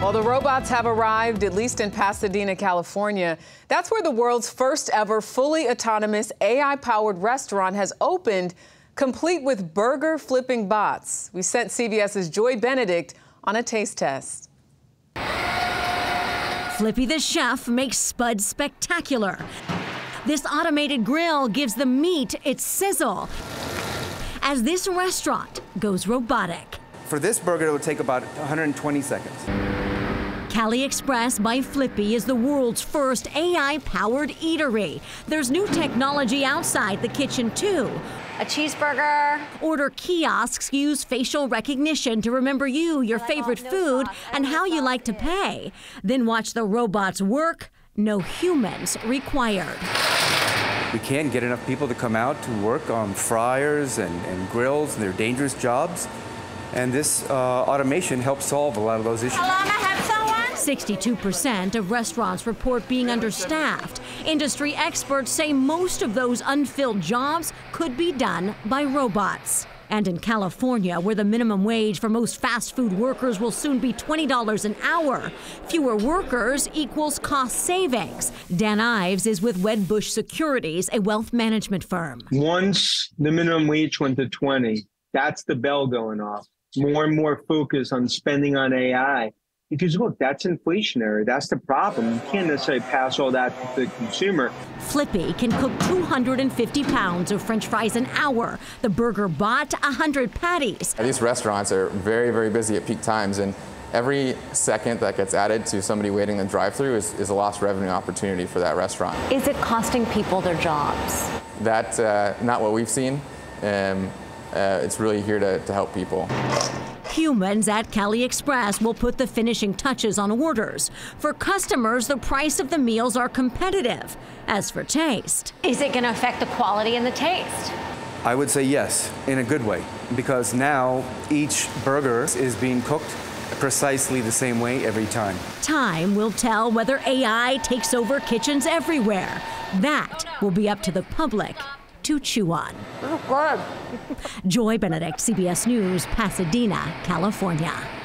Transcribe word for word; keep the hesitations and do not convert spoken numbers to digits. Well, the robots have arrived, at least in Pasadena, California. That's where the world's first ever fully autonomous A I-powered restaurant has opened, complete with burger flipping bots. We sent C B S's Joy Benedict on a taste test. Flippy the chef makes Spud spectacular. This automated grill gives the meat its sizzle as this restaurant goes robotic. For this burger, it would take about one hundred twenty seconds. Cali Express by Flippy is the world's first A I-powered eatery. There's new technology outside the kitchen, too. A cheeseburger. Order kiosks use facial recognition to remember you, your favorite food, and how you like to pay. Then watch the robots work. No humans required. We can't get enough people to come out to work on fryers and, and grills and their dangerous jobs. And this uh, automation helps solve a lot of those issues. sixty-two percent of restaurants report being understaffed. Industry experts say most of those unfilled jobs could be done by robots. And in California, where the minimum wage for most fast food workers will soon be twenty dollars an hour, fewer workers equals cost savings. Dan Ives is with Wedbush Securities, a wealth management firm. Once the minimum wage went to twenty, that's the bell going off. More and more focus on spending on A I. Because, look, that's inflationary. That's the problem. You can't necessarily pass all that to the consumer. Flippy can cook two hundred fifty pounds of French fries an hour. The burger bot, one hundred patties. These restaurants are very, very busy at peak times, and every second that gets added to somebody waiting in the drive-thru is, is a lost revenue opportunity for that restaurant. Is it costing people their jobs? That's uh, not what we've seen. Um, uh, it's really here to, to help people. Humans at Cali Express will put the finishing touches on orders. For customers, the price of the meals are competitive. As for taste, is it going to affect the quality and the taste? I would say yes, in a good way, because now each burger is being cooked precisely the same way every time. Time will tell whether A I takes over kitchens everywhere. That will be up to the public to chew on. Joy Benedict, C B S News, Pasadena, California.